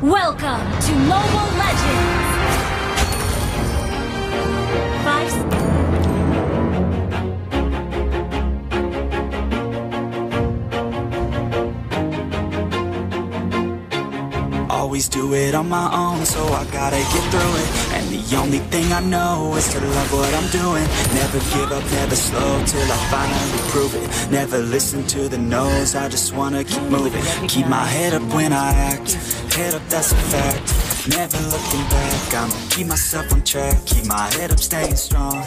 Welcome to Mobile Legends. Always do it on my own, so I gotta get through it. And the only thing I know is to love what I'm doing. Never give up, never slow, till I finally prove it. Never listen to the no's, I just wanna keep moving. Keep my head up when I act, head up, that's a fact. Never looking back, I'ma keep myself on track. Keep my head up, staying strong,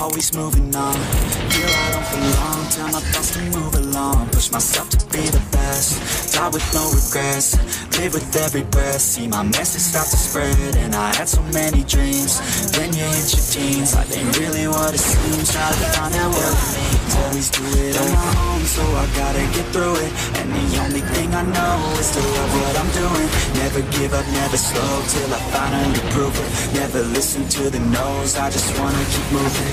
always moving on. Feel I don't belong, tell my thoughts to move along. Push myself to be the best, die with no regrets. Live with every breath, see my message start to spread. And I had so many dreams, then you hit your teens. Life ain't really what it seems, try to find out what it means. Always do it on my own, so I gotta get through it. And the only thing I know is to love what I'm doing. Never give up, never slow, till I finally prove it. Never listen to the no's, I just wanna keep moving.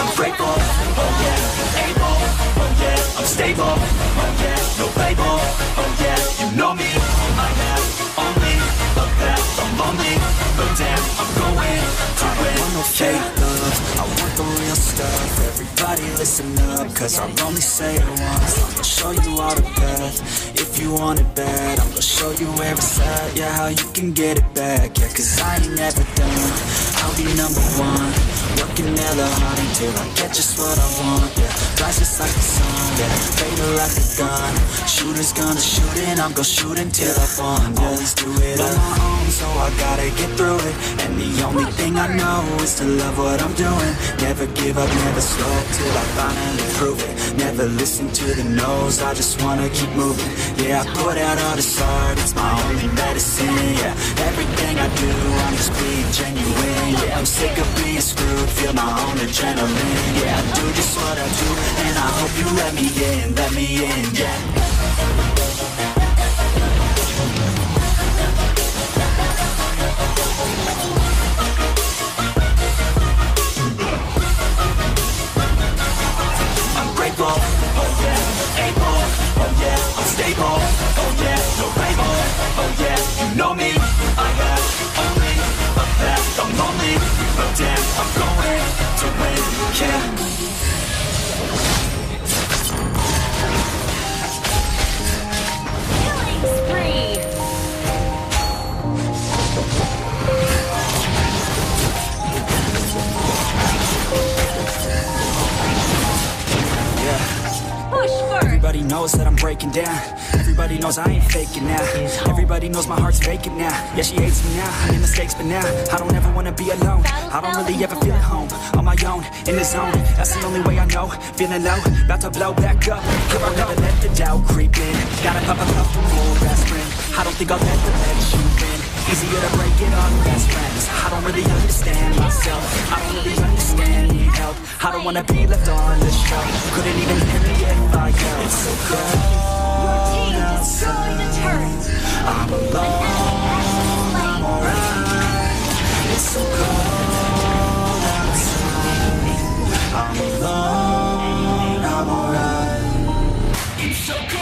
I'm grateful, oh yeah. Able, oh yeah. I'm stable, oh yeah. No label, oh yeah. You know me, I have only a path. I'm lonely, but damn, I'm fake love, I want the real stuff. Everybody listen up, cause I'll only say it once. I'm gonna show you all the path, if you want it bad. I'm gonna show you where it's at, yeah, how you can get it back. Yeah, cause I ain't never done, I'll be number one. Working hella hard until I get just what I want, yeah. Rise just like the sun, yeah, fatal like a gun. Shooters gonna shoot and I'm gonna shoot until I fall. Always do it on my own, so I gotta get through it. And the only thing I know is to love what I'm doing. Never give up, never slow, till I finally prove it. Never listen to the no's, I just wanna keep moving. Yeah, I put out all this art, it's my only medicine, yeah. Everything I do, I'm just being genuine, yeah. I'm sick of being screwed, feel my own adrenaline, yeah. I do just what I do, and I hope you let me in, yeah. Everybody knows that I'm breaking down. Everybody knows I ain't faking now. Everybody knows my heart's vacant now. Yeah, she hates me now, I made mistakes, but now I don't ever wanna be alone. I don't really ever feel at home, on my own, in the zone. That's the only way I know, feeling low, about to blow back up. Come on, never let the doubt creep in. Gotta pop a couple more aspirin. I don't think I'll let the legs shoot in. Easier to break it on best friends. I don't really understand myself, I don't really understand, need help. I don't wanna be left on the shelf. Couldn't even hear me if I yelled. It's so cold outside, I'm alone, I'm alright. It's so cold outside, I'm alone, I'm alright. It's so cold.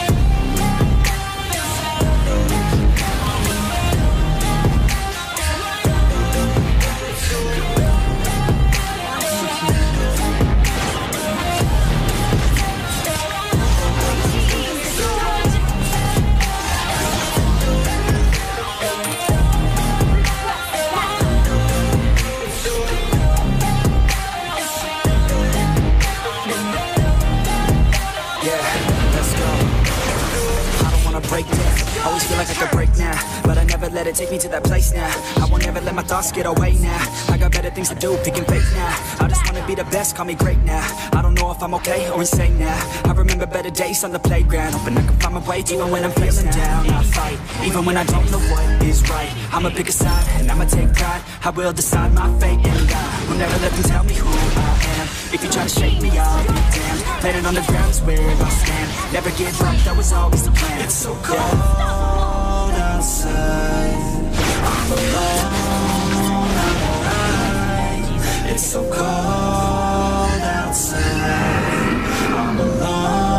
wanna break down. Always feel like I could break now, but I never let it take me to that place now. I won't ever let my thoughts get away now. I got better things to do, picking fake now. I just wanna be the best, call me great now. I don't know if I'm okay or insane now. I remember better days on the playground, hoping I can find my way even when I'm feeling down. I fight, even when I don't know what is right. I'ma pick a side, and I'ma take pride. I will decide my fate, and I will never let them tell me who I am. If you try to shake me, I'll be damned. Planted on the ground's where I stand. Never give up, that was always the plan. It's so cold outside. I'm alone, I'm alright. It's so cold outside. I'm alone.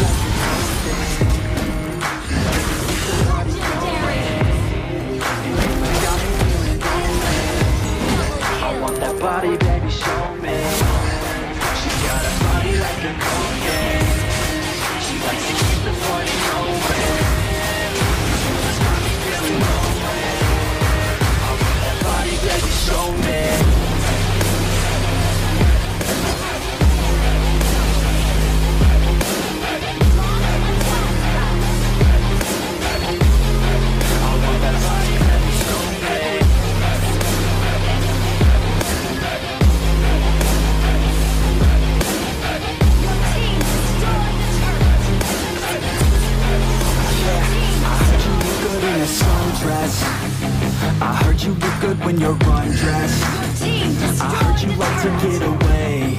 like a constant. That body, baby, show me. She got a body like a cocaine. She likes to keep the party going. This got me feeling lonely. I want that body, baby, show me. I want that body, baby, show me. In a sundress, I heard you look good when you're undressed. I heard you like to get away.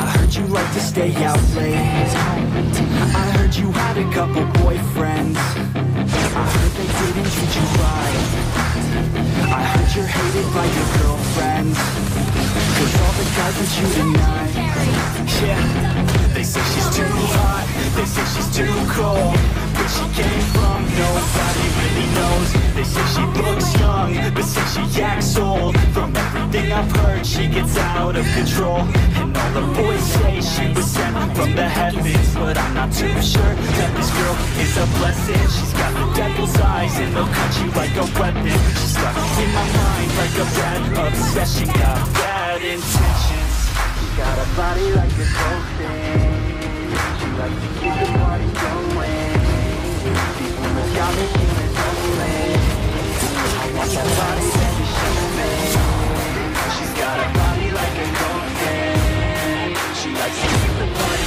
I heard you like to stay out late. I heard you had a couple boyfriends. I heard they didn't treat you right. I heard you're hated by your girlfriends, 'cause all the guys want you tonight. Yeah, they say she's too hot, they say she's too cold. Where she came from, nobody really knows. They say she looks young, but say she acts old. From everything I've heard, she gets out of control. And all the boys say she was sent from the heavens, but I'm not too sure that this girl is a blessing. She's got the devil's eyes, and they'll cut you like a weapon. She's stuck in my mind like a bad obsession. Got bad intentions. She got a body like a cocaine. She likes to keep the party going. These women got me feeling lonely. I want that body, baby, show me. She's got a body like a cocaine. She likes to keep the party.